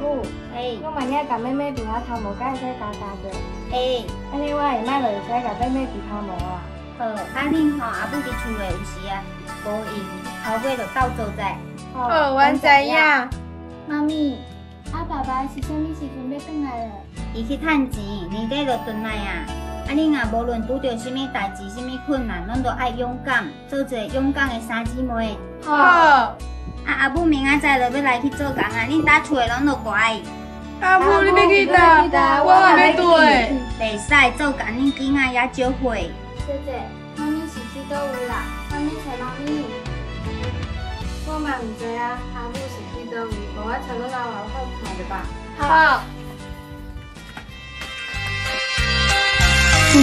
户，我万一甲妹妹变下头毛，敢会使教教着？会。安尼我下摆就会使甲妹妹变头毛啊。好，啊恁吼阿母伫厝诶有时啊无闲，后尾就斗做者。好，阮知影。妈咪，啊爸爸是啥物时阵要转来了？伊去趁钱，年底就转来啊。 啊，恁啊，无论拄着啥物代志、啥物困难，咱都爱勇敢，做一个勇敢的三姊妹。好。啊，阿母明仔载就要来去做工啊，恁搭厝的拢着乖。阿母，你要去搭？我嘛要对。袂使做工，恁囡仔也少岁。姐姐，妈咪是去倒位啦？妈咪找妈咪。我嘛毋知啊，阿母是去倒位，无我找阮阿外口看着吧。好。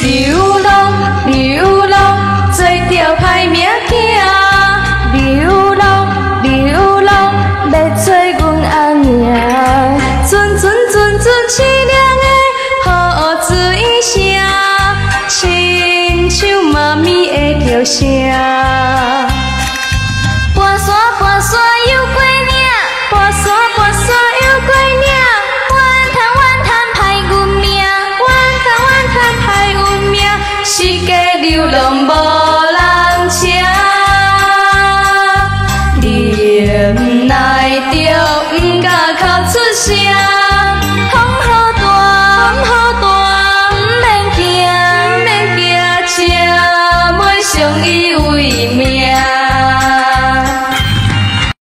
流浪，做着歹命囝。流浪，要做阮阿娘。存凄凉的雨水声，亲像妈咪的叫声。跋山又过岭，跋山又过岭。 She gave you the ball.